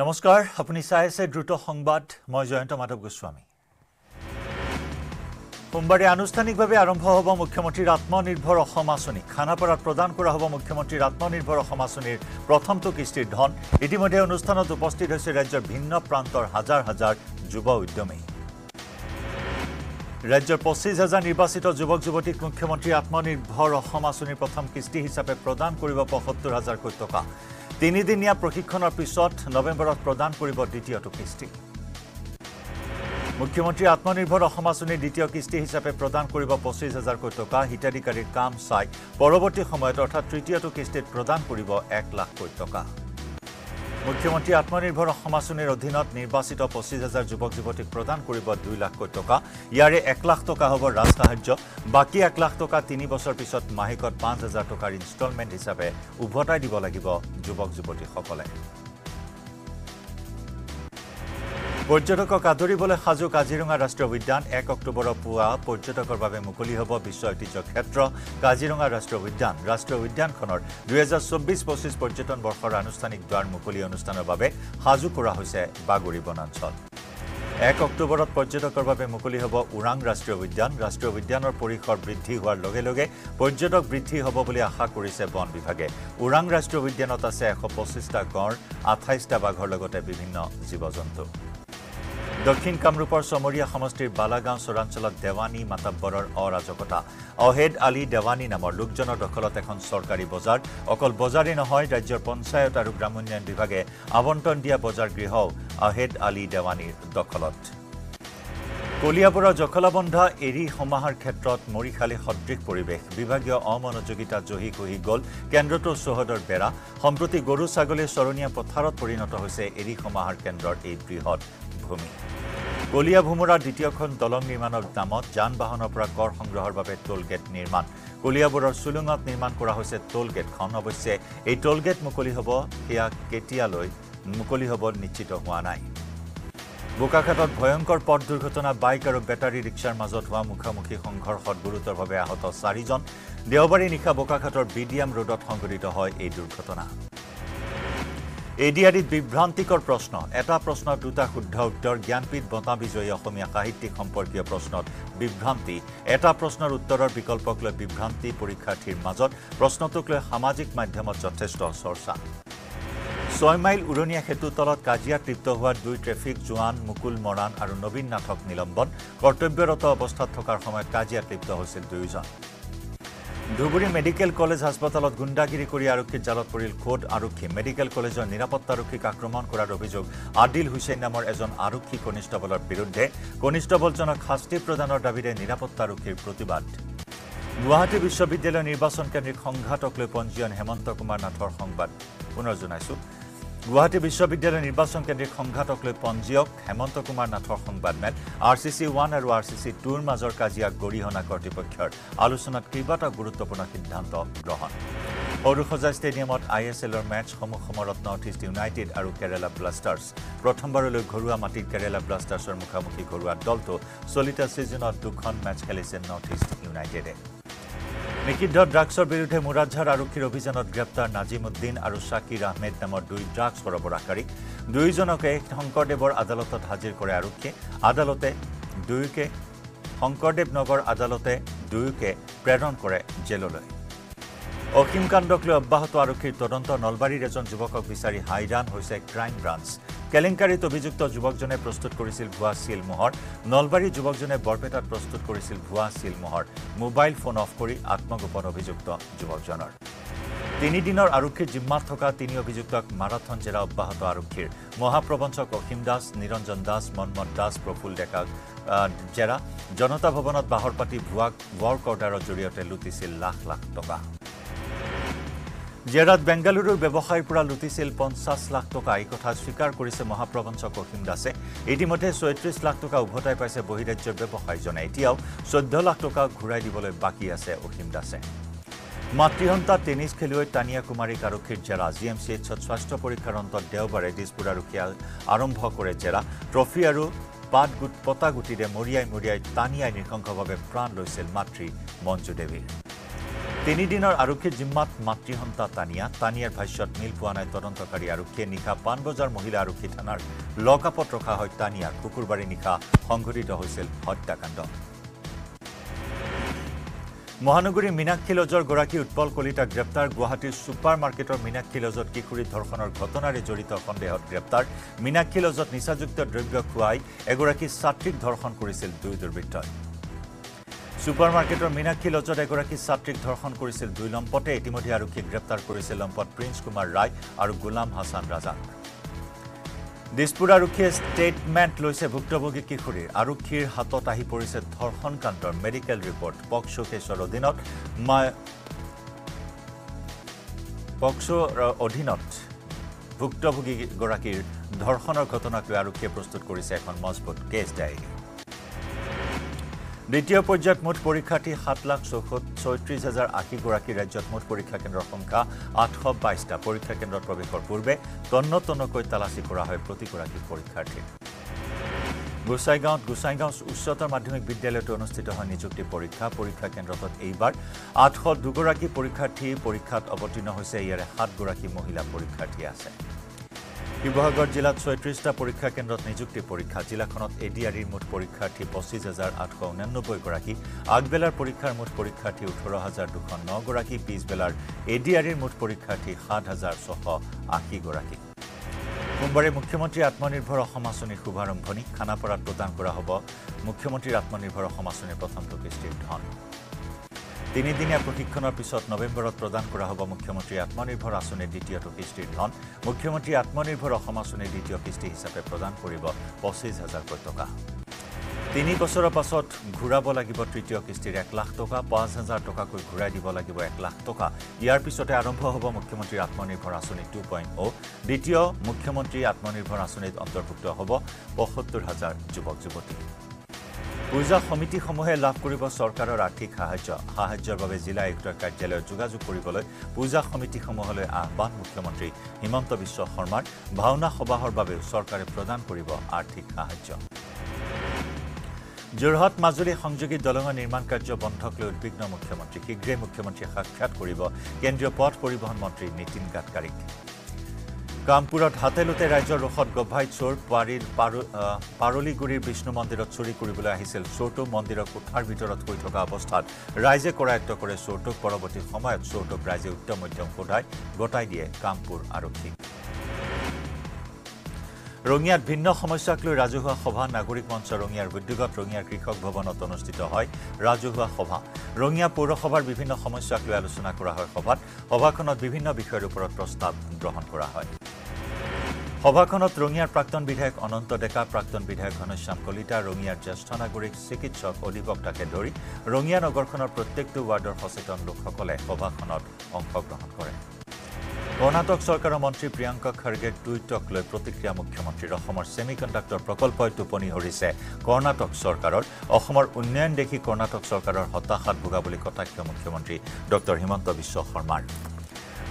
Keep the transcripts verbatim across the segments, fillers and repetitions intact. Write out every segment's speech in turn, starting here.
নমস্কাৰ, আপুনি চাই আছে দ্ৰুত সংবাদ, মই জয়ন্ত মাধৱ গোস্বামী। সোমবাৰে আনুষ্ঠানিকভাৱে আৰম্ভ হ'ব মুখ্যমন্ত্ৰীৰ আত্মনিৰ্ভৰ অসম আঁচনি। খানাপাৰাত প্ৰদান কৰা হ'ব মুখ্যমন্ত্ৰীৰ আত্মনিৰ্ভৰ অসম আঁচনিৰ প্ৰথমটো কিস্তিৰ ধন। ইতিমধ্যে অনুষ্ঠানত উপস্থিত হৈছে ৰাজ্যৰ ভিন্ন প্ৰান্তৰ হাজাৰ হাজাৰ যুৱ উদ্যমী। ৰাজ্যৰ পঁচিছ হাজাৰ নিৰ্বাচিত যুৱক যুৱতীক মুখ্যমন্ত্ৰীৰ আত্মনিৰ্ভৰ অসম আঁচনিৰ প্ৰথম কিস্তি হিচাপে প্ৰদান কৰিব পঁয়সত্তৰ হাজাৰকৈ টকা। তিনিদিনীয়া প্ৰশিক্ষণৰ পিছত নৱেম্বৰত প্ৰদান কৰিব দ্বিতীয়টো কিস্তি। মুখ্যমন্ত্ৰী আত্মনিৰ্ভৰ অসম আঁচনিৰ দ্বিতীয় কিস্তি হিচাপে প্ৰদান কৰিব পঁচিছ হাজাৰকৈ টকা। হিতাধিকাৰীৰ কাম চাই পৰৱৰ্তী সময়ত অৰ্থাৎ তৃতীয়টো কিস্তিত প্ৰদান কৰিব এক লাখকৈ টকা। মুখ্যমন্ত্ৰী আত্মনিৰ্ভৰ অসম আঁচনিৰ অধীনত নিৰ্বাচিত পঁচিছ হাজাৰ যুৱক যুৱতীক প্ৰদান কৰিব দুই লাখকৈ টকা। ইয়াৰে এক লাখ টকা হ'ব ৰাজ সাহায্য, বাকী এক লাখ টকা তিনি বছৰ পিছত মাহিকত পাঁচ হাজাৰ টকাৰ ইনষ্টলমেণ্ট হিচাপে উভতাই দিব লাগিব যুৱক যুৱতীসকলে। পৰ্যটকক আদৰিবলৈ সাজু কাজিৰঙা ৰাষ্ট্ৰীয় উদ্যান। এক অক্টোবৰৰ পুৱা পৰ্যটকৰ বাবে মুকলি হ'ব বিশ্ব ঐতিহ্য ক্ষেত্ৰ কাজিৰঙা ৰাষ্ট্ৰীয় উদ্যান। ৰাষ্ট্ৰীয় উদ্যানখনৰ দুহেজাৰ চৌব্বিছ পঁচিছ পৰ্যটন বৰ্ষৰ আনুষ্ঠানিক দ্বাৰ মুকলি অনুষ্ঠানৰ বাবে সাজু কৰা হৈছে বাগৰি বনাঞ্চল। এক অক্টোবৰত পৰ্যটকৰ বাবে মুকলি হ'ব ওৰাং ৰাষ্ট্ৰীয় উদ্যান। ৰাষ্ট্ৰীয় উদ্যানৰ পৰিসৰ বৃদ্ধি হোৱাৰ লগে লগে পৰ্যটক বৃদ্ধি হ'ব বুলি আশা কৰিছে বন বিভাগে। ওৰাং ৰাষ্ট্ৰীয় উদ্যানত আছে এশ পঁচিছটা গঁড়, আঠাইছটা বাঘৰ লগতে বিভিন্ন জীৱ জন্তু। দক্ষিণ কামৰূপৰ চমৰীয়া সমষ্টিৰ বালাগাঁও চৰাঞ্চলত দেৱানী মাতাব্বৰৰ অৰাজকতা। অহেদ আলী দেৱানী নামৰ লোকজনৰ দখলত এখন চৰকাৰী বজাৰ। অকল বজাৰেই নহয়, ৰাজ্যৰ পঞ্চায়ত আৰু গ্ৰামোন্নয়ন বিভাগে আবণ্টন দিয়া বজাৰ গৃহও অহেদ আলী দেৱানীৰ দখলত। কলিয়াবৰৰ জখলাবন্ধা এৰি সমাহাৰ ক্ষেত্ৰত মৰিশালী সদৃশ পৰিৱেশ। বিভাগীয় অমনোযোগিতা জহি কহি গ'ল কেন্দ্ৰটোৰ চৌহদৰ বেৰা। সম্প্ৰতি গৰু ছাগলীৰ চৰণীয়া পথাৰত পৰিণত হৈছে এৰি সমাহাৰ কেন্দ্ৰৰ এই বৃহৎ ভূমি। কলিয়া ভোমোৰা দ্বিতীয়খন দলং নিৰ্মাণৰ নামত যান বাহনৰ পৰা কৰ সংগ্ৰহৰ বাবে টোলগেট নিৰ্মাণ। কলিয়াবৰৰ চুলুঙত নিৰ্মাণ কৰা হৈছে টোলগেটখন। অৱশ্যে এই টোলগেট মুকলি হ'ব, সেয়া কেতিয়ালৈ মুকলি হ'ব নিশ্চিত হোৱা নাই। বোকাখাতত ভয়ংকৰ পথ দুৰ্ঘটনা। বাইক আৰু বেটাৰী ৰিক্সাৰ মাজত হোৱা মুখামুখি সংঘৰ্ষত গুৰুতৰভাৱে আহত চাৰিজন। দেওবাৰে নিশা বোকাখাতৰ বি ডি এম ৰোডত সংঘটিত হয় এই দুৰ্ঘটনা। এডিআৰিত বিভ্ৰান্তিকৰ প্ৰশ্ন। এটা প্ৰশ্নত দুটা শুদ্ধ উত্তৰ। জ্ঞানপীঠ বঁটা বিজয়ী অসমীয়া সাহিত্যিক সম্পৰ্কীয় প্ৰশ্নত বিভ্ৰান্তি। এটা প্ৰশ্নৰ উত্তৰৰ বিকল্পক লৈ বিভ্ৰান্তি পৰীক্ষাৰ্থীৰ মাজত। প্ৰশ্নটোক লৈ সামাজিক মাধ্যমত যথেষ্ট চৰ্চা। ছয় মাইল উৰণীয়া সেতুৰ তলত কাজিয়া তৃপ্ত হোৱা দুই ট্ৰেফিক জোৱান মুকুল মৰাণ আৰু নবীন নাথক নিলম্বন। কৰ্তব্যৰত অৱস্থাত থকাৰ সময়ত কাজিয়া তৃপ্ত হৈছিল দুয়োজন। ধুবুৰী মেডিকেল কলেজ হাস্পতালত গুণ্ডাগিৰি কৰি আৰক্ষীৰ জালত পৰিল খোদ আৰক্ষী। মেডিকেল কলেজৰ নিৰাপত্তাৰক্ষীক আক্ৰমণ কৰাৰ অভিযোগ আদিল হুছেইন নামৰ এজন আৰক্ষী কনিষ্টবলৰ বিৰুদ্ধে। কনিষ্টবলজনক শাস্তি প্ৰদানৰ দাবীৰে নিৰাপত্তাৰক্ষীৰ প্ৰতিবাদ। গুৱাহাটী বিশ্ববিদ্যালয় নিৰ্বাচন কেন্দ্ৰিক সংঘাতক লৈ পঞ্জীয়ন হেমন্ত কুমাৰ নাথৰ সংবাদ। পুনৰ জনাইছোঁ, গুৱাহাটী বিশ্ববিদ্যালয় নিৰ্বাচন কেন্দ্ৰিক সংঘাতক লৈ পঞ্জীয়ক হেমন্ত কুমাৰ নাথৰ সংবাদমেল। আৰ চি চি ওৱান আৰু আৰ চি চি টুৰ মাজৰ কাজিয়া গৰিহণা কৰ্তৃপক্ষৰ আলোচনাত কেইবাটাও গুৰুত্বপূৰ্ণ সিদ্ধান্ত গ্ৰহণ। সৰুসজা ষ্টেডিয়ামত আই এছ এলৰ মেচসমূহ সময়ত নৰ্থ ইষ্ট ইউনাইটেড আৰু কেৰালা ব্লাষ্টাৰ্ছ। প্ৰথমবাৰলৈ ঘৰুৱা মাটিত কেৰালা ব্লাষ্টাৰ্ছৰ মুখামুখি ঘৰুৱা দলটো। চলিত ছিজনত দুখন মেচ খেলিছে নৰ্থ ইষ্ট ইউনাইটেডে। নিষিদ্ধ ড্ৰাগছৰ বিৰুদ্ধে মুৰাঝাৰ আৰক্ষীৰ অভিযানত গ্ৰেপ্তাৰ নাজিমুদ্দিন আৰু শ্বাকিৰ আহমেদ নামৰ দুই ড্ৰাগছ সৰবৰাহকাৰী। দুয়োজনকে শংকৰদেৱৰ আদালতত হাজিৰ কৰে আৰক্ষীয়ে। আদালতে দুয়োকে শংকৰদেৱ নগৰ আদালতে দুয়োকে প্ৰেৰণ কৰে জেললৈ। অসীম কাণ্ডক লৈ অব্যাহত আৰক্ষীৰ তদন্ত। নলবাৰীৰ এজন যুৱকক বিচাৰি হাইৰাণ হৈছে ক্ৰাইম ব্ৰাঞ্চ। কেলেংকাৰীত অভিযুক্ত যুৱকজনে প্ৰস্তুত কৰিছিল ভুৱা চিলমোহৰ। নলবাৰী যুৱকজনে বৰপেটাত প্ৰস্তুত কৰিছিল ভুৱা চিলমোহৰ। মোবাইল ফোন অফ কৰি আত্মগোপন অভিযুক্ত যুৱকজনৰ। তিনিদিনৰ আৰক্ষীৰ জিম্মাত থকা তিনি অভিযুক্তক মাৰাথন জেৰা অব্যাহত আৰক্ষীৰ। মহাপ্ৰবঞ্চক অসীম দাস, নিৰঞ্জন দাস, মন্মথ দাস, প্ৰফুল ডেকাক জেৰা। জনতা ভৱনত বাহৰ পাতি ভুৱা ৱৰ্ক অৰ্ডাৰৰ জৰিয়তে লুটিছিল লাখ লাখ টকা। জেৰাত বেংগালুৰুৰ ব্যৱসায়ীৰ পৰা লুটিছিল পঞ্চাছ লাখ টকা। এই কথা স্বীকাৰ কৰিছে মহাপ্ৰবঞ্চক অসীম দাসে। ইতিমধ্যে ছয়ত্ৰিছ লাখ টকা উভতাই পাইছে বহিৰাজ্যৰ ব্যৱসায়ীজনে। এতিয়াও চৈধ্য লাখ টকা ঘূৰাই দিবলৈ বাকী আছে অসীম দাসে। মাতৃহন্তা টেনিছ খেলুৱৈ তানিয়া কুমাৰীক আৰক্ষীৰ জেৰা। জি এম চি এইচত স্বাস্থ্য পৰীক্ষাৰ অন্তত দেওবাৰে দিছপুৰ আৰক্ষীয়ে আৰম্ভ কৰে জেৰা। ট্ৰফি আৰু পাত গোট পতা গুটিৰে মৰিয়াই মৰিয়াই তানিয়াই নৃশংসভাৱে প্ৰাণ লৈছিল মাতৃ মঞ্জু দেৱীৰ। তিনি দিনৰ আৰক্ষী জিম্মাত মাতৃহন্তা তানিয়া তানিয়াৰ ভাষ্যত মিল পোৱা নাই তদন্তকাৰী আৰক্ষীয়ে নিখা পানবজাৰ মহিলা আৰক্ষী থানাৰ লকাপত ৰখা হয় তানিয়াৰ কুকুৰবাৰী নিখা সংঘটিত হৈছিল হত্যাকাণ্ড মহানগৰী মিনাক্ষী লজৰ গৰাকী উৎপল কলিতা গ্ৰেপ্তাৰ গুৱাহাটীৰ সুপাৰমাৰ্কেটৰ মিনাক্ষী লজত কিকুৰি ধৰ্ষণৰ ঘটনাৰে জড়িত সন্দেহত গ্ৰেপ্তাৰ মিনাক্ষী লজত নিচাযুক্ত দ্ৰব্য খুৱাই এগৰাকী ছাত্ৰীক ধৰ্ষণ কৰিছিল দুই দুৰ্বৃত্তই সুপাৰমাৰ্কেটৰ মিনাক্ষী লজত এগৰাকী ছাত্ৰীক ধৰ্ষণ কৰিছিল দুই লম্পটে ইতিমধ্যে আৰক্ষী গ্ৰেপ্তাৰ কৰিছিল লম্পট প্ৰিন্স কুমাৰ ৰায় আৰু গোলাম হাসান ৰাজা দিছপুৰ আৰক্ষীয়ে ষ্টেটমেণ্ট লৈছে ভুক্তভোগী কিশোৰীৰ আৰক্ষীৰ হাতত আহি পৰিছে ধৰ্ষণকাণ্ডৰ মেডিকেল ৰিপৰ্ট পক্সো কেছৰ অধীনত পক্সো অধীনত ভুক্তভোগী গৰাকীৰ ধৰ্ষণৰ ঘটনাক লৈ আৰক্ষীয়ে প্ৰস্তুত কৰিছে এখন মজবুত কেছ ডায়েৰী দ্বিতীয় পৰ্যায়ত মুঠ পৰীক্ষাৰ্থী সাত লাখ ছয়ত্ৰিশ হাজাৰ আশী গৰাকী ৰাজ্যত মুঠ পৰীক্ষা কেন্দ্ৰৰ সংখ্যা আঠশ বাইশটা পৰীক্ষা কেন্দ্ৰত প্ৰৱেশৰ পূৰ্বে তন্ন তন্নকৈ তালাচী কৰা হয় প্ৰতিগৰাকী পৰীক্ষাৰ্থীৰ গোসাইগাঁৱত গোসাইগাঁও উচ্চতৰ মাধ্যমিক বিদ্যালয়ত অনুষ্ঠিত হয় নিযুক্তি পৰীক্ষা পৰীক্ষা কেন্দ্ৰত এইবাৰ আঠশ দুগৰাকী পৰীক্ষাৰ্থী পৰীক্ষাত অৱতীৰ্ণ হৈছে ইয়াৰে সাত গৰাকী মহিলা পৰীক্ষাৰ্থী আছে শিৱসাগৰ জিলাত ছয়ত্ৰিশটা পৰীক্ষা কেন্দ্ৰত নিযুক্তি পৰীক্ষা জিলাখনত এডিআৰিৰ মুঠ পৰীক্ষাৰ্থী পঁচিছ হাজাৰ আঠশ ঊনানব্বৈ গৰাকী আগবেলাৰ পৰীক্ষাৰ মুঠ পৰীক্ষাৰ্থী ওঠৰ হাজাৰ দুশ ন গৰাকী পিছবেলাৰ এডিআৰিৰ মুঠ পৰীক্ষাৰ্থী সাত হাজাৰ ছশ আশী গৰাকী সোমবাৰে মুখ্যমন্ত্ৰী আত্মনিৰ্ভৰ অসম আঁচনিৰ শুভাৰম্ভণি খানাপাৰাত প্ৰদান কৰা হ'ব মুখ্যমন্ত্ৰীৰ আত্মনিৰ্ভৰ অসম আঁচনিৰ প্ৰথম কিস্তিৰ ধন তিনিদিনীয়া প্ৰশিক্ষণৰ পিছত নৱেম্বৰত প্ৰদান কৰা হ'ব মুখ্যমন্ত্ৰী আত্মনিৰ্ভৰ আঁচনিৰ দ্বিতীয় কিস্তিৰ ধন মুখ্যমন্ত্ৰী আত্মনিৰ্ভৰ অসম আঁচনিৰ দ্বিতীয় কিস্তি হিচাপে প্ৰদান কৰিব পঁচিছ হাজাৰকৈ টকা তিনি বছৰৰ পাছত ঘূৰাব লাগিব তৃতীয় কিস্তিৰ এক লাখ টকা পাঁচ হাজাৰ টকাকৈ ঘূৰাই দিব লাগিব এক লাখ টকা ইয়াৰ পিছতে আৰম্ভ হ'ব মুখ্যমন্ত্ৰীৰ আত্মনিৰ্ভৰ আঁচনি টু পইণ্ট অ' দ্বিতীয় মুখ্যমন্ত্ৰী আত্মনিৰ্ভৰ আঁচনিত অন্তৰ্ভুক্ত হ'ব পঁয়সত্তৰ হাজাৰ যুৱক যুৱতী পূজা সমিতিসমূহে লাভ কৰিব চৰকাৰৰ আৰ্থিক সাহায্য সাহায্যৰ বাবে জিলা আয়ুক্তৰ কাৰ্যালয়ত যোগাযোগ কৰিবলৈ পূজা সমিতিসমূহলৈ আহ্বান মুখ্যমন্ত্ৰী হিমন্ত বিশ্ব শৰ্মাৰ ভাওনা সভাহৰ বাবে চৰকাৰে প্ৰদান কৰিব আৰ্থিক সাহায্য যোৰহাট মাজুলী সংযোগী দলঙৰ নিৰ্মাণ কাৰ্য বন্ধক লৈ উদ্বিগ্ন মুখ্যমন্ত্ৰী শীঘ্ৰে মুখ্যমন্ত্ৰীয়ে সাক্ষাৎ কৰিব কেন্দ্ৰীয় পথ পৰিবহণ মন্ত্ৰী নীতিন গাডকাৰীক কামপুৰত হাতেলুতে ৰাইজৰ ৰোষত গভাই চোৰ পাৰীৰ পাৰলীগুৰিৰ বিষ্ণু মন্দিৰত চুৰি কৰিবলৈ আহিছিল চোৰটো মন্দিৰৰ কোঠাৰ ভিতৰত হৈ থকা অৱস্থাত ৰাইজে কৰায়ত্ব কৰে চোৰটোক পৰৱৰ্তী সময়ত চোৰটোক ৰাইজে উত্তম মধ্যম সোধাই গতাই দিয়ে কামপুৰ আৰক্ষী ৰঙিয়াত ভিন্ন সমস্যাক লৈ ৰাজহুৱা সভা নাগৰিক মঞ্চ ৰঙিয়াৰ উদ্যোগত ৰঙিয়াৰ কৃষক ভৱনত অনুষ্ঠিত হয় ৰাজহুৱা সভা ৰঙিয়া পৌৰসভাৰ বিভিন্ন সমস্যাক লৈ আলোচনা কৰা হয় সভাত সভাখনত বিভিন্ন বিষয়ৰ ওপৰত প্ৰস্তাৱ গ্ৰহণ কৰা হয় সভাখনত ৰঙিয়াৰ প্ৰাক্তন বিধায়ক অনন্ত ডেকা প্ৰাক্তন বিধায়ক ঘনশ্যাম কলিতা ৰঙিয়াৰ জ্যেষ্ঠ নাগৰিক চিকিৎসক অধিবক্তাকে ধৰি ৰঙিয়া নগৰখনৰ প্ৰত্যেকটো ৱাৰ্ডৰ সচেতন লোকসকলে সভাখনত অংশগ্ৰহণ কৰে কৰ্ণাটক চৰকাৰৰ মন্ত্ৰী প্ৰিয়ংকা খৰ্গেৰ টুইটক লৈ প্ৰতিক্ৰিয়া মুখ্যমন্ত্ৰীৰ অসমৰ ছেমি কণ্ডাক্টৰ প্ৰকল্পই টোপনি ধৰিছে কৰ্ণাটক চৰকাৰৰ অসমৰ উন্নয়ন দেখি কৰ্ণাটক চৰকাৰৰ হতাশাত ভোগা বুলি কটাক্ষ মুখ্যমন্ত্ৰী ডক্টৰ হিমন্ত বিশ্ব শৰ্মাৰ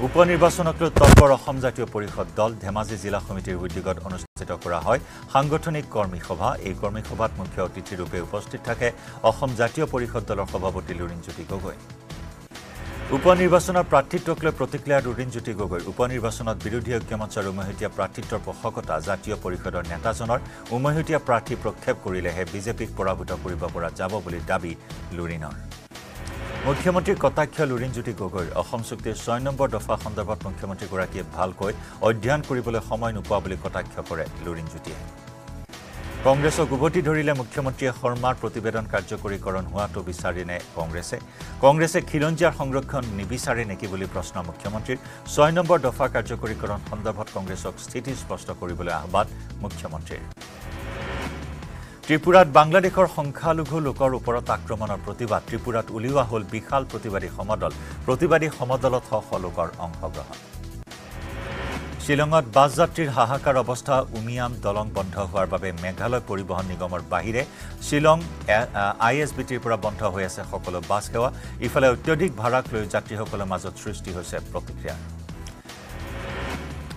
উপ নিৰ্বাচনক লৈ তৎপৰ অসম জাতীয় পৰিষদ দল ধেমাজি জিলা সমিতিৰ উদ্যোগত অনুষ্ঠিত কৰা হয় সাংগঠনিক কৰ্মী সভা এই কৰ্মী সভাত মুখ্য অতিথিৰূপে উপস্থিত থাকে অসম জাতীয় পৰিষদ দলৰ সভাপতি লুৰিণজ্যোতি গগৈ উপ নিৰ্বাচনৰ প্ৰাৰ্থিত্বক লৈ প্ৰতিক্ৰিয়া লুৰিণজ্যোতি গগৈ উপ নিৰ্বাচনত বিৰোধী ঐক্যমঞ্চৰ উমৈহতীয়া প্ৰাৰ্থিত্বৰ পোষকতা জাতীয় পৰিষদৰ নেতাজনৰ উমৈহতীয়া প্ৰাৰ্থী প্ৰক্ষেপ কৰিলেহে বিজেপিক পৰাভূত কৰিব পৰা যাব বুলি দাবী লুৰিণৰ মুখ্যমন্ত্ৰীৰ কটাক্ষ লুৰিণজ্যোতি গগৈৰ অসম চুক্তিৰ ছয় নম্বৰ দফা সন্দৰ্ভত মুখ্যমন্ত্ৰীগৰাকীয়ে ভালকৈ অধ্যয়ন কৰিবলৈ সময় নোপোৱা বুলি কটাক্ষ কৰে লুৰিণজ্যোতিয়ে কংগ্ৰেছক উভতি ধৰিলে মুখ্যমন্ত্ৰীয়ে শৰ্মাৰ প্ৰতিবেদন কাৰ্যকৰীকৰণ হোৱাটো বিচাৰে নে কংগ্ৰেছে কংগ্ৰেছে খিলঞ্জীয়াৰ সংৰক্ষণ নিবিচাৰে নেকি বুলি প্ৰশ্ন মুখ্যমন্ত্ৰীৰ ছয় নম্বৰ দফা কাৰ্যকৰীকৰণ সন্দৰ্ভত কংগ্ৰেছক স্থিতি স্পষ্ট কৰিবলৈ আহ্বান মুখ্যমন্ত্ৰীৰ ত্ৰিপুৰাত বাংলাদেশৰ সংখ্যালঘু লোকৰ ওপৰত আক্ৰমণৰ প্ৰতিবাদ ত্ৰিপুৰাত উলিওৱা হ'ল বিশাল প্ৰতিবাদী সমদল প্ৰতিবাদী সমদলত শ শ লোকৰ অংশগ্ৰহণ শ্বিলঙত বাছ যাত্ৰীৰ হাহাকাৰ অৱস্থা উমিয়াম দলং বন্ধ হোৱাৰ বাবে মেঘালয় পৰিবহণ নিগমৰ বাহিৰে শ্বিলং আই এছ বি টিৰ পৰা বন্ধ হৈ আছে সকলো বাছ সেৱা ইফালে অত্যধিক ভাড়াক লৈ যাত্ৰীসকলৰ মাজত সৃষ্টি হৈছে প্ৰতিক্ৰিয়া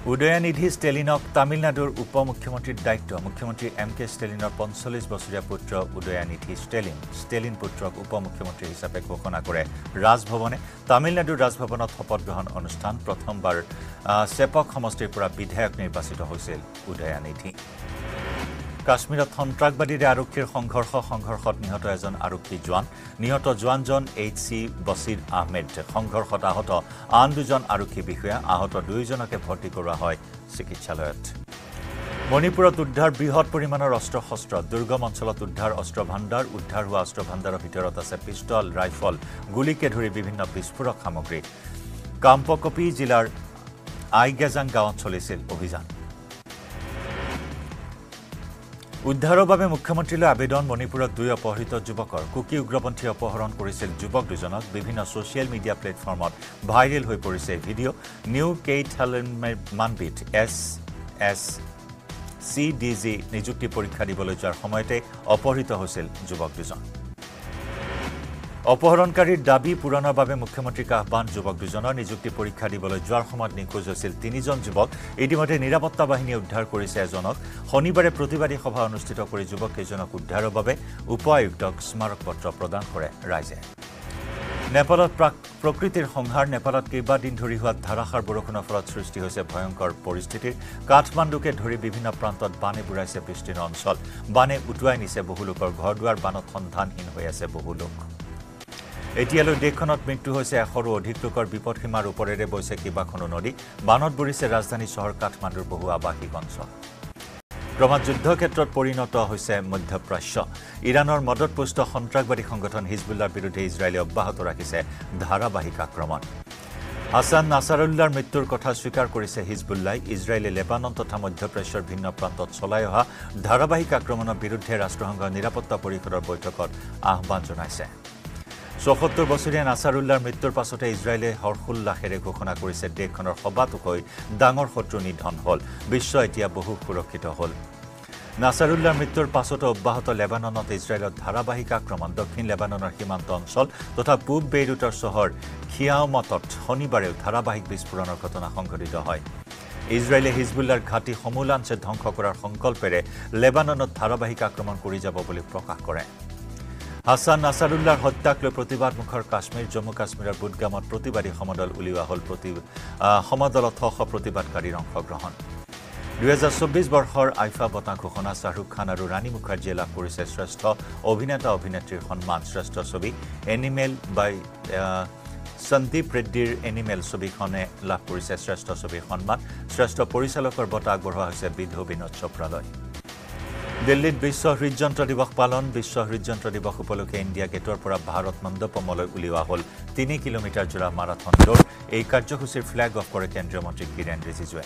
Udayanidhi Stalinok, Tamil Nadur Upamukhyamantri Daitto, Mukhyamantri M K Stalinor forty-five bosoria putra Udayanidhi Stalin, Stalin putra Upamukhyamantri hisabe ghoshona kore Rajbhavane, Tamil Nadu Rajbhavanot Shopot Grohon Anusthan Prothombar Sepok Homostir Pura Bidhayak Nirbachito hoisil Udayanidhi. Kashmirat সন্ত্ৰাসবাদীৰে আৰক্ষীৰ সংঘৰ্ষ সংঘৰ্ষত নিহত এজন আৰক্ষী জোৱান নিহত জোৱানজন HC বসিৰ Ahmed সংঘৰ্ষত আহত আন দুজন আৰক্ষী বিষয়া আহত দুইজনকে ভৰ্তি কৰোৱা হয় চিকিৎসালয়ত মণিপুৰত উদ্ধাৰ বৃহৎ পৰিমাণৰ অস্ত্ৰ শস্ত্ৰ দুৰ্গম অঞ্চলত উদ্ধাৰ অস্ত্ৰ ভাণ্ডাৰ উদ্ধাৰ হোৱা অস্ত্ৰ ভাণ্ডাৰৰ ভিতৰত আছে পিষ্টল ৰাইফল গুলিকে ধৰি বিভিন্ন বিস্ফোৰক সামগ্ৰী কাম্পকপি জিলাৰ আইগেজাং গাঁৱত চলিছিল অভিযান উদ্ধাৰৰ বাবে মুখ্যমন্ত্ৰীলৈ আবেদন মণিপুৰত দুই অপহৃত যুৱকৰ কুকি উগ্ৰপন্থী অপহৰণ কৰিছিল যুৱক দুজনক বিভিন্ন সোশ্যাল মিডিয়া প্লেটফৰ্মত ভাইৰেল হৈ পৰিছে ভিডিঅ নিউ কেইথালন মানবিট S S C D G নিযুক্তি পৰীক্ষা দিবলৈ যোৱাৰ সময়তে অপহৃত হৈছিল যুৱক দুজন অপহৰণকাৰীৰ দাবী পূৰণৰ বাবে মুখ্যমন্ত্ৰীক আহ্বান যুৱক দুজনৰ নিযুক্তি পৰীক্ষা দিবলৈ যোৱাৰ সময়ত নিখোজ হৈছিল তিনিজন যুৱক ইতিমধ্যে নিৰাপত্তা বাহিনীয়ে উদ্ধাৰ কৰিছে এজনক শনিবাৰে প্ৰতিবাদী সভা অনুষ্ঠিত কৰি যুৱক কেইজনক উদ্ধাৰৰ বাবে উপায়ুক্তক স্মাৰক পত্ৰ প্ৰদান কৰে ৰাইজে নেপালত প্ৰকৃতিৰ সংহাৰ নেপালত কেইবা দিন ধৰি হোৱা ধাৰাসাৰ বৰষুণৰ ফলত সৃষ্টি হৈছে ভয়ংকৰ পৰিস্থিতি কাঠমাণ্ডুকে ধৰি বিভিন্ন প্ৰান্তত বানে বুৰাইছে বিস্তীৰ্ণ অঞ্চল বানে উটুৱাই নিছে বহু লোকৰ ঘৰ দুৱাৰ বানত সন্ধানহীন হৈ আছে বহু লোক এতিয়ালৈ দেশখনত মৃত্যু হৈছে এশৰো অধিক লোকৰ বিপদসীমাৰ ওপৰেৰে বৈছে কিবাখনো নদী বানত বুৰিছে ৰাজধানী চহৰ কাঠমাণ্ডুৰ বহু আবাসিক অঞ্চল ক্ৰমাৎ যুদ্ধক্ষেত্ৰত পৰিণত হৈছে মধ্যপ্ৰাচ্য ইৰানৰ মদতপুষ্ট সন্ত্ৰাসবাদী সংগঠন হিজবুল্লাৰ বিৰুদ্ধে ইজৰাইলে অব্যাহত ৰাখিছে ধাৰাবাহিক আক্ৰমণ হাছান নাছাৰুল্লাহৰ মৃত্যুৰ কথা স্বীকাৰ কৰিছে হিজবুল্লাই ইজৰাইলে লেবানন তথা মধ্যপ্ৰাচ্যৰ ভিন্ন প্ৰান্তত চলাই অহা ধাৰাবাহিক আক্ৰমণৰ বিৰুদ্ধে ৰাষ্ট্ৰসংঘৰ নিৰাপত্তা পৰিষদৰ বৈঠকত আহ্বান জনাইছে seventy-four বছৰীয়া নাছাৰুল্লাহৰ মৃত্যুৰ পাছতে ইজৰাইলে হৰ্ষোল্লাসেৰে ঘোষণা কৰিছে দেশখনৰ সবাতোকৈ ডাঙৰ শত্ৰু নিধন হ'ল বিশ্ব এতিয়া বহু সুৰক্ষিত হ'ল নাছাৰুল্লাহৰ মৃত্যুৰ পাছতে অব্যাহত লেবাননত ইজৰাইলৰ ধাৰাবাহিক আক্ৰমণ দক্ষিণ লেবাননৰ সীমান্ত অঞ্চল তথা পূব বেইৰুটৰ চহৰ খিয়ামতত শনিবাৰে ধাৰাবাহিক বিস্ফোৰণৰ ঘটনা সংঘটিত হয় ইজৰাইলে হিজবুল্লাহৰ ঘাটি সমূলাঞ্চে ধ্বংস কৰাৰ সংকল্পেৰে লেবাননত ধাৰাবাহিক আক্ৰমণ কৰি যাব বুলি প্ৰকাশ কৰে হাছান নাছাৰুল্লাহৰ হত্যাক লৈ প্ৰতিবাদমুখৰ কাশ্মীৰ জম্মু কাশ্মীৰৰ বুদগামত প্ৰতিবাদী সমদল উলিওৱা হ'ল সমদলত শ শ প্ৰতিবাদকাৰীৰ অংশগ্ৰহণ দুই হাজাৰ চৌব্বিছ বৰ্ষৰ আইফা বঁটা ঘোষণা শ্বাহৰুখ খান আৰু ৰাণী মুখাৰ্জীয়ে লাভ কৰিছে শ্ৰেষ্ঠ অভিনেতা অভিনেত্ৰীৰ সন্মান শ্ৰেষ্ঠ ছবি এনিমেল বাই সন্দীপ ৰেড্ডীৰ এনিমেল ছবিখনে লাভ কৰিছে শ্ৰেষ্ঠ ছবিৰ সন্মান শ্ৰেষ্ঠ পৰিচালকৰ বঁটা আগবঢ়োৱা হৈছে বিধু বিনোদ চোপ্ৰালৈ দিল্লীত বিশ্ব হৃদযন্ত্ৰ দিৱস পালন বিশ্ব হৃদযন্ত্ৰ দিৱস উপলক্ষে ইণ্ডিয়া গেটৰ পৰা ভাৰত মণ্ডপমলৈ উলিওৱা হ'ল তিনি কিলোমিটাৰ জোৰা মাৰাথন দৌৰ এই কাৰ্যসূচীৰ ফ্লেগ অফ কৰে কেন্দ্ৰীয় মন্ত্ৰী কিৰেণ ৰিজিজুৱে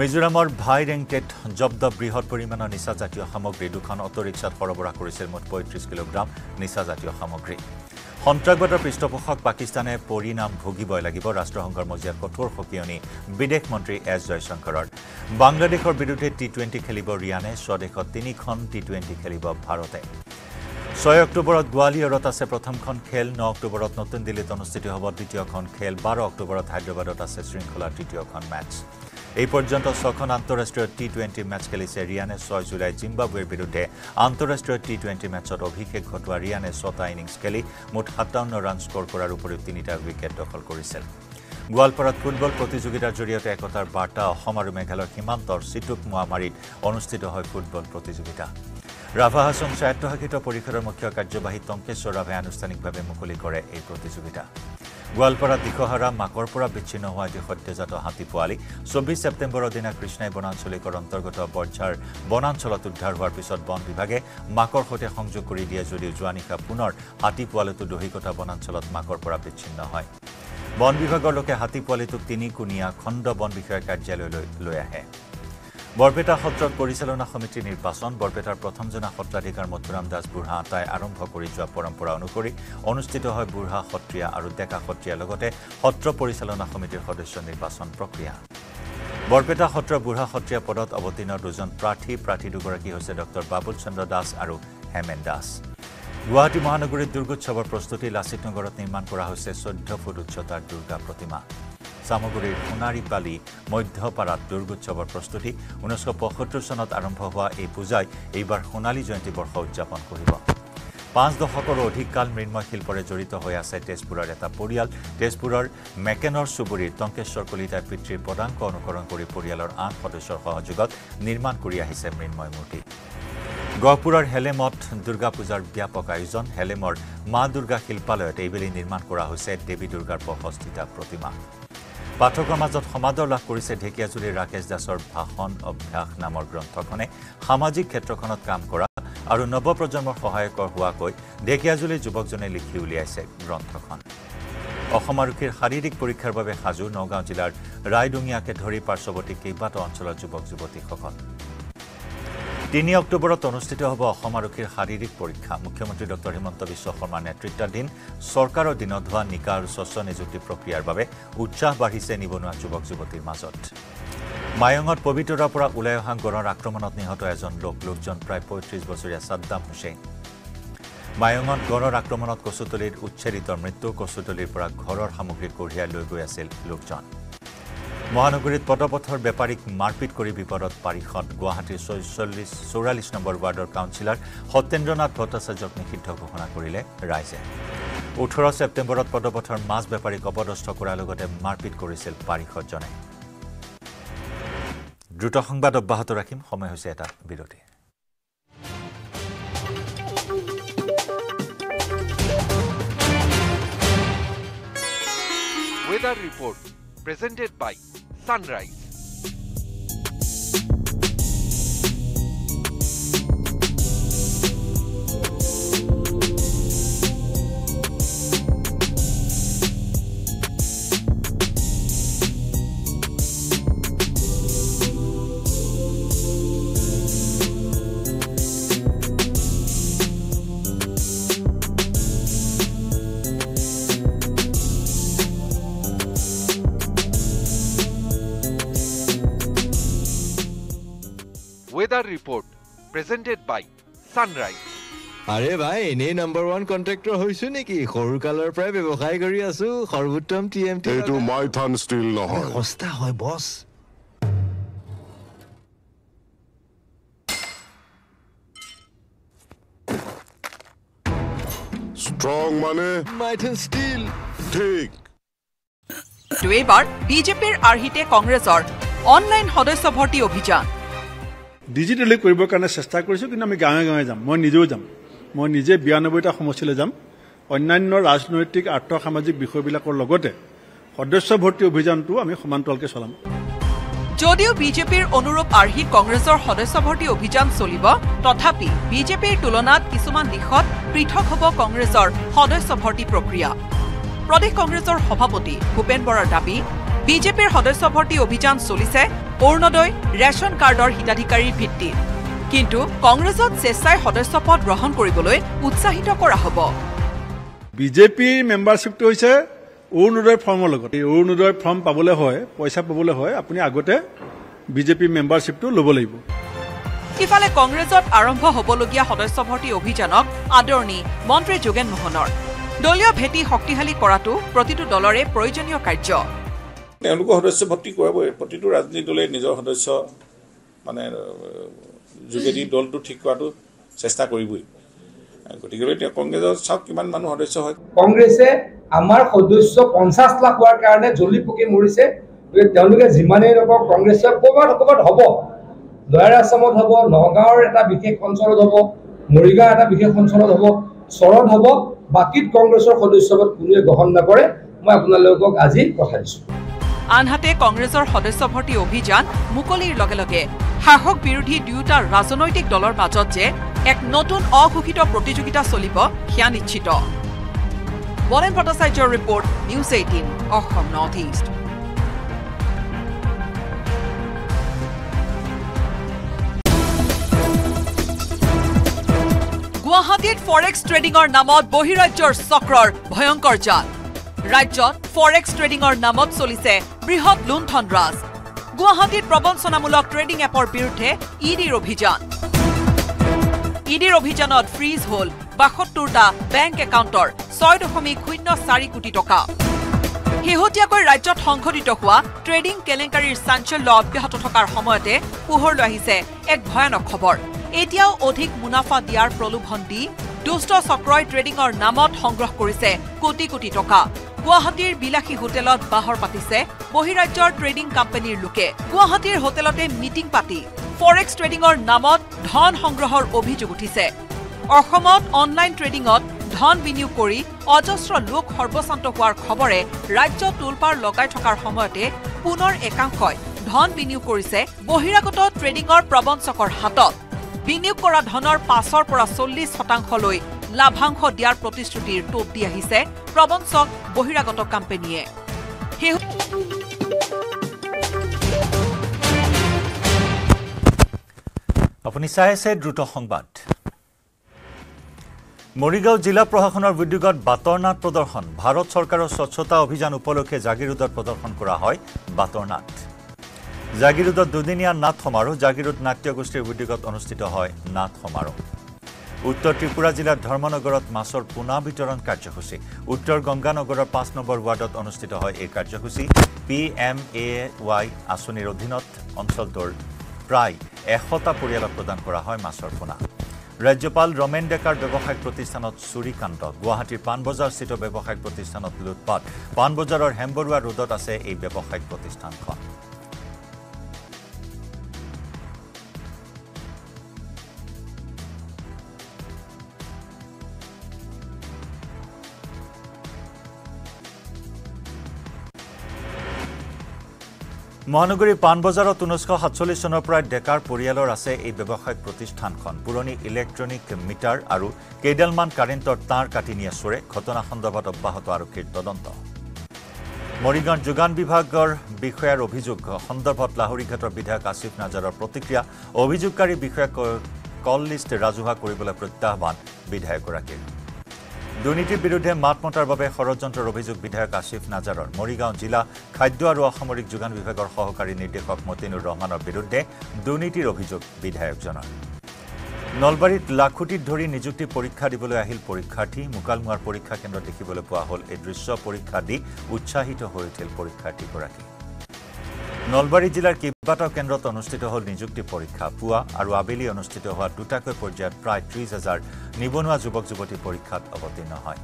মিজোৰামৰ ভাই ৰেংকেট জব্দ বৃহৎ পৰিমাণৰ নিচাজাতীয় সামগ্ৰী দুখন অটোৰিক্সাত সৰবৰাহ কৰিছিল মুঠ পঁয়ত্ৰিছ কিলোগ্ৰাম নিচাজাতীয় সামগ্ৰী সন্ত্ৰাসবাদৰ পৃষ্ঠপোষক পাকিস্তানে পৰিণাম ভুগিবই লাগিব ৰাষ্ট্ৰসংঘৰ মজিয়াত কঠোৰ সকিয়নি বিদেশ মন্ত্ৰী এছ জয়শংকৰৰ বাংলাদেশৰ বিৰুদ্ধে টি টুৱেণ্টি খেলিব ৰিয়ানে স্বদেশত তিনিখন টি টুৱেণ্টি খেলিব ভাৰতে ছয় অক্টোবৰত গোৱালিয়ৰত আছে প্ৰথমখন খেল ন অক্টোবৰত নতুন দিল্লীত অনুষ্ঠিত হ'ব দ্বিতীয়খন খেল বাৰ অক্টোবৰত হায়দৰাবাদত আছে শৃংখলাৰ তৃতীয়খন মেচ এই পৰ্যন্ত ছখন আন্তঃৰাষ্ট্ৰীয় টি টুৱেণ্টি মেচ খেলিছে ৰিয়ানে ছয় জুলাই জিম্বাবৱেৰ বিৰুদ্ধে আন্তঃৰাষ্ট্ৰীয় টি টুৱেণ্টি মেচত অভিষেক ঘটোৱা ৰিয়ানে ছটা ইনিংছ খেলি মুঠ সাতাৱন্ন ৰান স্ক'ৰ কৰাৰ উপৰিও তিনিটা উইকেট দখল কৰিছিল গোৱালপাৰাত ফুটবল প্ৰতিযোগিতাৰ জৰিয়তে একতাৰ বাৰ্তা অসম আৰু মেঘালয়ৰ সীমান্তৰ চিটুক মোৱামাৰীত অনুষ্ঠিত হয় ফুটবল প্ৰতিযোগিতা ৰাভা হাছং স্বায়ত্তশাসিত পৰিষদৰ মুখ্য কাৰ্যবাহী টংকেশ্বৰ ৰাভাই আনুষ্ঠানিকভাৱে মুকলি কৰে এই প্ৰতিযোগিতা গোৱালপাৰা দিশহাৰা মাকৰ পৰা বিচ্ছিন্ন হোৱা এটি সদ্যজাত হাতী পোৱালি চৌব্বিছ ছেপ্টেম্বৰৰ দিনা কৃষ্ণাই বনাঞ্চলিকৰ অন্তৰ্গত বৰঝাৰ বনাঞ্চলত উদ্ধাৰ হোৱাৰ পিছত বন বিভাগে মাকৰ সৈতে সংযোগ কৰি দিয়ে যদিও যোৱা নিশা পুনৰ হাতী পোৱালিটো দহিকটা বনাঞ্চলত মাকৰ পৰা বিচ্ছিন্ন হয় বন বিভাগৰ লোকে হাতী পোৱালিটোক তিনিকুণীয়া খণ্ড বন বিষয়া কাৰ্যালয়লৈ লৈ আহে বৰপেটা সত্ৰত পৰিচালনা সমিতি নিৰ্বাচন বৰপেটাৰ প্ৰথমজনা সত্ৰাধিকাৰ মথুৰাম দাস বুঢ়া আটাই আৰম্ভ কৰি যোৱা পৰম্পৰা অনুসৰি অনুষ্ঠিত হয় বুঢ়া সত্ৰীয়া আৰু ডেকা সত্ৰীয়া লগতে সত্ৰ পৰিচালনা সমিতিৰ সদস্য নিৰ্বাচন প্ৰক্ৰিয়া বৰপেটা সত্ৰৰ বুঢ়া সত্ৰীয়া পদত অৱতীৰ্ণ দুজন প্ৰাৰ্থী প্ৰাৰ্থী দুগৰাকী হৈছে ডক্টৰ বাবুল চন্দ্ৰ দাস আৰু হেমেন দাস গুৱাহাটী মহানগৰীত দুৰ্গোৎসৱৰ প্ৰস্তুতি লাচিত নগৰত নিৰ্মাণ কৰা হৈছে চৈধ্য ফুট উচ্চতাৰ দুৰ্গা প্ৰতিমা সামগুৰিৰ সোণাৰী বালি মধ্যপাৰাত দুৰ্গোৎসৱৰ প্ৰস্তুতি উনৈশ শ পঁয়সত্তৰ চনত আৰম্ভ হোৱা এই পূজাই এইবাৰ সোণালী জয়ন্তী বৰ্ষ উদযাপন কৰিব। পাঁচ দশকৰো অধিক কাল মৃন্ময় শিল্পৰে জড়িত হৈ আছে তেজপুৰৰ এটা পৰিয়াল। তেজপুৰৰ মেকেনৰ চুবুৰীৰ টংকেশ্বৰ কলিতাই পিতৃৰ পদাংক অনুকৰণ কৰি পৰিয়ালৰ আঠ সদস্যৰ সহযোগত নিৰ্মাণ কৰি আহিছে মৃন্ময় মূৰ্তি। গহপুৰৰ হেলেমত দুৰ্গা পূজাৰ ব্যাপক আয়োজন। হেলেমৰ মা দুৰ্গা শিল্পালয়ত এইবেলি নিৰ্মাণ কৰা হৈছে দেৱী দুৰ্গাৰ পঁয়ষষ্ঠিটা প্ৰতিমা। পাঠকৰ মাজত সমাদৰ লাভ কৰিছে ঢেকীয়াজুলিৰ ৰাকেশ দাসৰ ভাষণ অভ্যাস নামৰ গ্ৰন্থখনে। সামাজিক ক্ষেত্ৰখনত কাম কৰা আৰু নৱপ্ৰজন্মৰ সহায়কৰ হোৱাকৈ ঢেকীয়াজুলিৰ যুৱকজনে লিখি উলিয়াইছে গ্ৰন্থখন। অসম আৰক্ষীৰ শাৰীৰিক পৰীক্ষাৰ বাবে সাজু নগাঁও জিলাৰ ৰায়ডুঙীয়াকে ধৰি পাৰ্শ্বৱৰ্তী কেইবাটাও অঞ্চলৰ যুৱক যুৱতীসকল। তিনি অক্টোবৰত অনুষ্ঠিত হ'ব অসম আৰক্ষীৰ শাৰীৰিক পৰীক্ষা। মুখ্যমন্ত্ৰী ডক্টৰ হিমন্ত বিশ্ব শৰ্মাৰ নেতৃত্বাধীন চৰকাৰৰ দিনত হোৱা নিকা আৰু স্বচ্ছ নিযুক্তি প্ৰক্ৰিয়াৰ বাবে উৎসাহ বাঢ়িছে নিবনুৱা যুৱক যুৱতীৰ মাজত। মায়ঙত পবিতৰাৰ পৰা ওলাই অহা গঁড়ৰ আক্ৰমণত নিহত এজন লোক লোকজন প্ৰায় পঁয়ত্ৰিছ বছৰীয়া ছাদ্দাম হুছেইন। মায়ঙত গঁড়ৰ আক্ৰমণত কচুতলিৰ উচ্ছেদিতৰ মৃত্যু। কচুতলিৰ পৰা ঘৰৰ সামগ্ৰী কঢ়িয়াই লৈ গৈ আছিল লোকজন। মহানগৰীত পদপথৰ বেপাৰীক মাৰপিট কৰি বিপদত পাৰিষদ। গুৱাহাটীৰ ছয়চল্লিছ চৌৰাল্লিছ নম্বৰ ৱাৰ্ডৰ কাউন্সিলৰ সত্যেন্দ্ৰনাথ ভট্টাচাৰ্যক নিষিদ্ধ ঘোষণা কৰিলে ৰাইজে। ওঠৰ ছেপ্টেম্বৰত পদপথৰ মাছ বেপাৰীক অপদস্থ কৰাৰ লগতে মাৰপিট কৰিছিল পাৰিষদজনে। দ্ৰুত সংবাদ অব্যাহত ৰাখিম, সময় হৈছে এটা বিৰতি। Weather report presented by Sunrise. Weather report presented by Sunrise. Are bhai ene number one contractor hoisu neki horu color pra byabhay kori asu horbuttom T M T etu mythan steel no hoy hosta hoy boss strong mane mythan steel thik to ebar B J P er arhite Congress or online hodossya bhorti obhijan digitally কৰিবৰ কাৰণে চেষ্টা কৰিছো, কিন্তু আমি গাঁৱে গাঁৱে যাম, মই নিজেও যাম, মই নিজে বিৰানব্বৈটা সমষ্টিলৈ যাম। অন্যান্য ৰাজনৈতিক আৰ্থ সামাজিক বিষয়বিলাকৰ লগতে সদস্য ভৰ্তি অভিযানটো আমি সমান্তৰালকৈ চলাম। যদিও বিজেপিৰ অনুৰূপ আৰ্হি কংগ্ৰেছৰ সদস্য ভৰ্তি অভিযান চলিব, তথাপি বিজেপিৰ তুলনাত কিছুমান দিশত পৃথক হ'ব কংগ্ৰেছৰ সদস্য ভৰ্তি প্ৰক্ৰিয়া। প্ৰদেশ কংগ্ৰেছৰ সভাপতি ভূপেন বৰাৰ দাবী, বিজেপিৰ সদস্য ভৰ্তি অভিযান চলিছে অৰুণোদয় ৰেচন কাৰ্ডৰ হিতাধিকাৰীৰ ভিত্তিত, কিন্তু কংগ্ৰেছত স্বেচ্ছাই সদস্য পদ গ্ৰহণ কৰিবলৈ উৎসাহিত কৰা হ'ব। বিজেপিৰ মেম্বাৰশ্বিপটো হৈছে অৰুণোদয় ফৰ্মৰ লগত। এই অৰুণোদয় ফৰ্ম পাবলৈ হয়, পইচা পাবলৈ হয়, আপুনি আগতে বিজেপি মেম্বাৰশ্বিপটো ল'ব লাগিব। ইফালে কংগ্ৰেছত আৰম্ভ হ'বলগীয়া সদস্য ভৰ্তি অভিযানক আদৰণি মন্ত্ৰী যোগেন মোহনৰ। দলীয় ভেটি শক্তিশালী কৰাটো প্ৰতিটো দলৰে প্ৰয়োজনীয় কাৰ্য। তেওঁলোকে সদস্য ভৰ্তি কৰাব, প্ৰতিটো ৰাজনৈতিক দলে নিজৰ সদস্য মানে যোগেদি দলটো ঠিক কৰাটো চেষ্টা কৰিবই। গতিকেলৈ তেওঁ কংগ্ৰেছৰ চাওক কিমান মানুহ সদস্য হয়। কংগ্ৰেছে আমাৰ সদস্য পঞ্চাছ লাখ হোৱাৰ কাৰণে জ্বলি পকি মৰিছে। গতিকে তেওঁলোকে যিমানেই নকওক কংগ্ৰেছে ক'ৰবাত ক'ৰবাত হ'ব, লয়াৰ আছামত হ'ব, নগাঁৱৰ এটা বিশেষ অঞ্চলত হ'ব, মৰিগাঁও এটা বিশেষ অঞ্চলত হ'ব, চৰত হ'ব, বাকীত কংগ্ৰেছৰ সদস্যপদ কোনোৱে গ্ৰহণ নকৰে। মই আপোনালোকক আজি কথা দিছোঁ। আনহাতে কংগ্ৰেছৰ সদস্য ভৰ্তি অভিযান মুকলিৰ লগে লগে শাসক বিৰোধী দুয়োটা ৰাজনৈতিক দলৰ মাজত যে এক নতুন অঘোষিত প্ৰতিযোগিতা চলিব সেয়া নিশ্চিত। বৰেন ভট্টাচাৰ্যৰ report, news eighteen, Assam north east. গুৱাহাটীত ফৰেক্স ট্ৰেডিঙৰ নামত বহিৰাজ্যৰ চক্ৰৰ ভয়ংকৰ জাল। ৰাজ্যত ফৰেক্স ট্ৰেডিঙৰ নামত চলিছে বৃহৎ লুণ্ঠন ৰাজ। গুৱাহাটীত প্ৰবঞ্চনামূলক ট্ৰেডিং এপৰ বিৰুদ্ধে ইডিৰ অভিযান। ইডিৰ অভিযানত ফ্ৰিজ হ'ল বাসত্তৰটা বেংক একাউণ্টৰ ছয় দশমিক শূন্য চাৰি কোটি টকা। শেহতীয়াকৈ ৰাজ্যত সংঘটিত হোৱা ট্ৰেডিং কেলেংকাৰীৰ চাঞ্চল্য অব্যাহত থকাৰ সময়তে পোহৰলৈ আহিছে এক ভয়ানক খবৰ। এতিয়াও অধিক মুনাফা দিয়াৰ প্ৰলোভন দি দুষ্ট চক্ৰই ট্ৰেডিঙৰ নামত সংগ্ৰহ কৰিছে কোটি কোটি টকা। গুৱাহাটীৰ বিলাসী হোটেলত বাহৰ পাতিছে বহিৰাজ্যৰ ট্ৰেডিং কোম্পানীৰ লোকে। গুৱাহাটীৰ হোটেলতে মিটিং পাতি ফৰেক্স ট্ৰেডিঙৰ নামত ধন সংগ্ৰহৰ অভিযোগ উঠিছে। অসমত অনলাইন ট্ৰেডিঙত ধন বিনিয়োগ কৰি অজস্ৰ লোক সৰ্বশান্ত হোৱাৰ খবৰে ৰাজ্য তোলপাৰ লগাই থকাৰ সময়তে পুনৰ একাংশই ধন বিনিয়োগ কৰিছে বহিৰাগত ট্ৰেডিঙৰ প্ৰবঞ্চকৰ হাতত। বিনিয়োগ কৰা ধনৰ পাঁচৰ পৰা চল্লিছ শতাংশলৈ লাভাংশ দিয়াৰ প্ৰতিশ্ৰুতিৰ টোপ দি আহিছে প্ৰবঞ্চক বহিৰাগত কোম্পানীয়ে। আপুনি চাই আছে দ্ৰুত সংবাদ। মৰিগাঁও জিলা প্ৰশাসনৰ উদ্যোগত বাটৰনাট প্ৰদৰ্শন। ভাৰত চৰকাৰৰ স্বচ্ছতা অভিযান উপলক্ষে জাগিৰোডত প্ৰদৰ্শন কৰা হয় বাটৰনাট। জাগিৰোডত দুদিনীয়া নাট সমাৰোহ। জাগিৰোড নাট্য গোষ্ঠীৰ উদ্যোগত অনুষ্ঠিত হয় নাট সমাৰোহ। উত্তৰ ত্ৰিপুৰা জিলাৰ ধৰ্মনগৰত মাছৰ পোনা বিতৰণ কাৰ্যসূচী। উত্তৰ গংগানগৰৰ পাঁচ নম্বৰ ৱাৰ্ডত অনুষ্ঠিত হয় এই কাৰ্যসূচী। পি এম এ ৱাই আঁচনিৰ অধীনত অঞ্চলটোৰ প্ৰায় এশটা পৰিয়ালক প্ৰদান কৰা হয় মাছৰ পোনা। ৰাজ্যপাল ৰমেন ডেকাৰ ব্যৱসায়িক প্ৰতিষ্ঠানত চুৰিকাণ্ড। গুৱাহাটীৰ পাণবজাৰস্থিত ব্যৱসায়িক প্ৰতিষ্ঠানত লুটপাট। পাণবজাৰৰ হেমবৰুৱা ৰোডত আছে এই ব্যৱসায়িক প্ৰতিষ্ঠানখন। মহানগৰীৰ পাণবজাৰত ঊনৈছশ সাতচল্লিছ চনৰ পৰা ডেকাৰ পৰিয়ালৰ আছে এই ব্যৱসায়িক প্ৰতিষ্ঠানখন। পুৰণি ইলেক্ট্ৰনিক মিটাৰ আৰু কেইডালমান কাৰেণ্টৰ তাঁৰ কাটি নিয়ে চোৰে। ঘটনা সন্দৰ্ভত অব্যাহত আৰক্ষীৰ তদন্ত। মৰিগাঁৱৰ যোগান বিভাগৰ বিষয়াৰ অভিযোগ সন্দৰ্ভত লাহৰীঘাটৰ বিধায়ক আছিফ নাজাৰৰ প্ৰতিক্ৰিয়া। অভিযোগকাৰী বিষয়াক কল লিষ্ট ৰাজহুৱা কৰিবলৈ প্ৰত্যাহ্বান বিধায়কগৰাকীৰ। দুৰ্নীতিৰ বিৰুদ্ধে মাত মতাৰ বাবে ষড়যন্ত্ৰৰ অভিযোগ বিধায়ক আছিফ নাজাৰৰ। মৰিগাঁও জিলা খাদ্য আৰু অসামৰিক যোগান বিভাগৰ সহকাৰী নিৰ্দেশক মতিনুৰ ৰহমানৰ বিৰুদ্ধে দুৰ্নীতিৰ অভিযোগ বিধায়কজনৰ। নলবাৰীত লাখুটিত ধৰি নিযুক্তি পৰীক্ষা দিবলৈ আহিল পৰীক্ষাৰ্থী। মুকালমুৱাৰ পৰীক্ষা কেন্দ্ৰত দেখিবলৈ পোৱা হ'ল এই দৃশ্য। পৰীক্ষা দি উৎসাহিত হৈ উঠিল পৰীক্ষাৰ্থীগৰাকী। নলবাৰী জিলাৰ কেইবাটাও কেন্দ্ৰত অনুষ্ঠিত হ'ল নিযুক্তি পৰীক্ষা। পুৱা আৰু আবেলি অনুষ্ঠিত হোৱা দুটাকৈ পৰ্যায়ত প্ৰায় ত্ৰিছ হাজাৰ নিবনুৱা যুৱক যুৱতী পৰীক্ষাত অৱতীৰ্ণ হয়।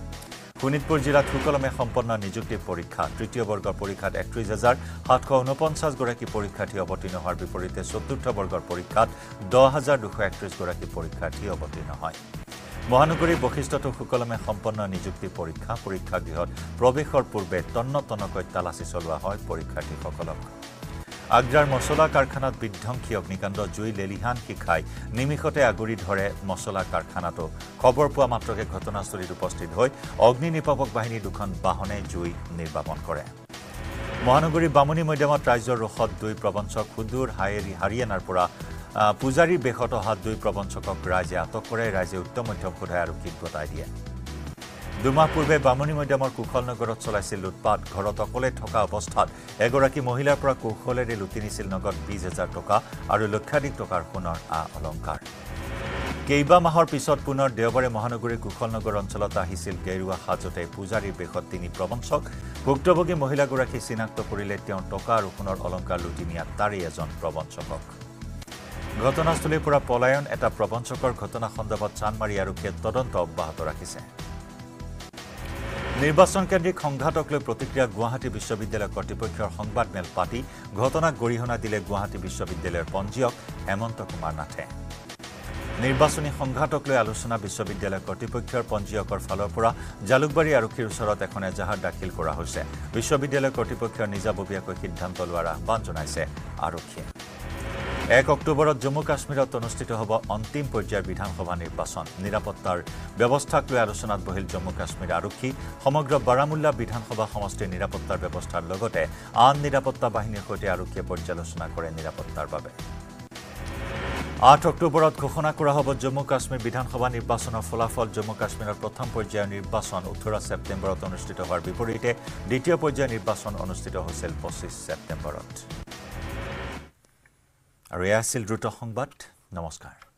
শোণিতপুৰ জিলাত সুকলমে সম্পন্ন নিযুক্তি পৰীক্ষা। তৃতীয় বৰ্গৰ পৰীক্ষাত একত্ৰিছ হাজাৰ সাতশ ঊনপঞ্চাছগৰাকী পৰীক্ষাৰ্থী অৱতীৰ্ণ হোৱাৰ বিপৰীতে চতুৰ্থ বৰ্গৰ পৰীক্ষাত দহ হাজাৰ দুশ একত্ৰিছগৰাকী পৰীক্ষাৰ্থী অৱতীৰ্ণ হয়। মহানগৰীৰ বৈশিষ্ট্যটো সুকলমে সম্পন্ন নিযুক্তি পৰীক্ষা। পৰীক্ষাগৃহত প্ৰৱেশৰ পূৰ্বে তন্ন তন্নকৈ তালাচী চলোৱা হয় পৰীক্ষাৰ্থীসকলক। আগ্ৰাৰ মছলা কাৰখানাত বিধ্বংসী অগ্নিকাণ্ড। জুই লেলিহান শিখাই নিমিষতে আগুৰি ধৰে মছলা কাৰখানাটো। খবৰ পোৱা মাত্ৰকে ঘটনাস্থলীত উপস্থিত হৈ অগ্নি নিৰ্বাপক বাহিনীৰ দুখন বাহনে জুই নিৰ্বাপন কৰে। মহানগৰীৰ বামুণী মৈদামত ৰাইজৰ ৰোষত দুই প্ৰবঞ্চক। সুদূৰ হায়েৰি হাৰিয়ানাৰ পৰা পূজাৰী বেশত অহা দুই প্ৰবঞ্চকক ৰাইজে আটক কৰে। ৰাইজে উত্তম মধ্যম সোধাই আৰক্ষীক গতাই দিয়ে। দুমাহ পূৰ্বে বামুণী মৈদামৰ কুশল নগৰত চলাইছিল লুটপাট। ঘৰত অকলে থকা অৱস্থাত এগৰাকী মহিলাৰ পৰা কৌশলেৰে লুটি নিছিল নগদ বিশ হাজাৰ টকা আৰু লক্ষাধিক টকাৰ সোণৰ আ অলংকাৰ। কেইবামাহৰ পিছত পুনৰ দেওবাৰে মহানগৰীৰ কুশল নগৰ অঞ্চলত আহিছিল গেৰুৱা সাজতে পূজাৰীৰ বেশত তিনি প্ৰবঞ্চক। ভুক্তভোগী মহিলাগৰাকী চিনাক্ত কৰিলে তেওঁ টকা আৰু সোণৰ অলংকাৰ লুটি নিয়া তাৰেই এজন প্ৰবঞ্চকক। ঘটনাস্থলীৰ পৰা পলায়ন এটা প্ৰবঞ্চকৰ ঘটনা সন্দৰ্ভত চানমাৰী আৰক্ষীয়ে তদন্ত অব্যাহত ৰাখিছে। নিৰ্বাচন কেন্দ্ৰিক সংঘাতক লৈ প্ৰতিক্ৰিয়া। গুৱাহাটী বিশ্ববিদ্যালয় কৰ্তৃপক্ষৰ সংবাদমেল পাতি ঘটনাক গৰিহণা দিলে গুৱাহাটী বিশ্ববিদ্যালয়ৰ পঞ্জীয়ক হেমন্ত কুমাৰ নাথে। নিৰ্বাচনী সংঘাতক লৈ আলোচনা। বিশ্ববিদ্যালয় কৰ্তৃপক্ষৰ পঞ্জীয়কৰ ফালৰ পৰা জালুকবাৰী আৰক্ষীৰ ওচৰত এখন এজাহাৰ দাখিল কৰা হৈছে। বিশ্ববিদ্যালয় কৰ্তৃপক্ষৰ নিজাববীয়াকৈ সিদ্ধান্ত লোৱাৰ আহ্বান জনাইছে আৰক্ষীয়ে। এক অক্টোবৰত জম্মু কাশ্মীৰত অনুষ্ঠিত হ'ব অন্তিম পৰ্যায়ৰ বিধানসভা নিৰ্বাচন। নিৰাপত্তাৰ ব্যৱস্থাক লৈ আলোচনাত বহিল জম্মু কাশ্মীৰ আৰক্ষী। সমগ্ৰ বাৰামুল্লা বিধানসভা সমষ্টিৰ নিৰাপত্তাৰ ব্যৱস্থাৰ লগতে আন নিৰাপত্তা বাহিনীৰ সৈতে আৰক্ষীয়ে পৰ্যালোচনা কৰে নিৰাপত্তাৰ বাবে। আঠ অক্টোবৰত ঘোষণা কৰা হ'ব জম্মু কাশ্মীৰ বিধানসভা নিৰ্বাচনৰ ফলাফল। জম্মু কাশ্মীৰৰ প্ৰথম পৰ্যায়ৰ নিৰ্বাচন ওঠৰ ছেপ্টেম্বৰত অনুষ্ঠিত হোৱাৰ বিপৰীতে দ্বিতীয় পৰ্যায়ৰ নিৰ্বাচন অনুষ্ঠিত হৈছিল পঁচিছ ছেপ্টেম্বৰত। আৰু এয়া আছিল দ্ৰুত সংবাদ। নমস্কাৰ।